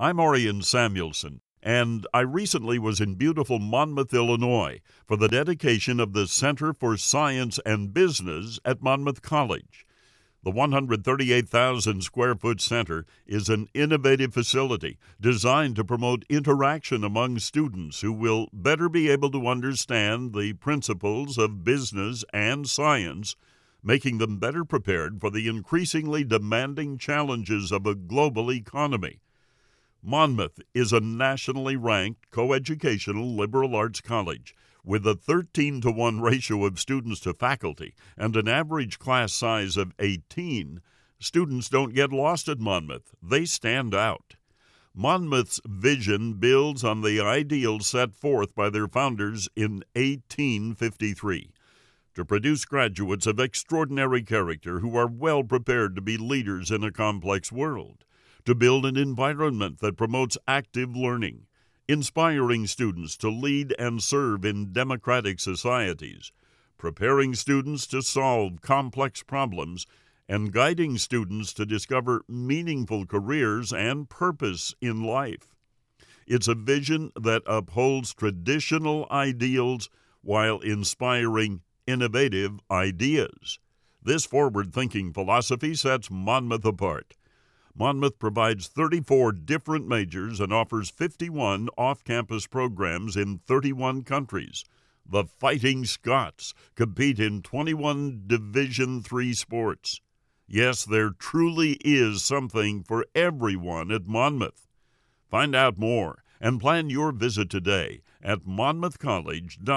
I'm Orion Samuelson, and I recently was in beautiful Monmouth, Illinois, for the dedication of the Center for Science and Business at Monmouth College. The 138,000-square-foot center is an innovative facility designed to promote interaction among students who will better be able to understand the principles of business and science, making them better prepared for the increasingly demanding challenges of a global economy. Monmouth is a nationally ranked coeducational liberal arts college with a 13-to-1 ratio of students to faculty and an average class size of 18. Students don't get lost at Monmouth. They stand out. Monmouth's vision builds on the ideals set forth by their founders in 1853 to produce graduates of extraordinary character who are well prepared to be leaders in a complex world, to build an environment that promotes active learning, inspiring students to lead and serve in democratic societies, preparing students to solve complex problems, and guiding students to discover meaningful careers and purpose in life. It's a vision that upholds traditional ideals while inspiring innovative ideas. This forward-thinking philosophy sets Monmouth apart. Monmouth provides 34 different majors and offers 51 off-campus programs in 31 countries. The Fighting Scots compete in 21 Division III sports. Yes, there truly is something for everyone at Monmouth. Find out more and plan your visit today at monmouthcollege.edu.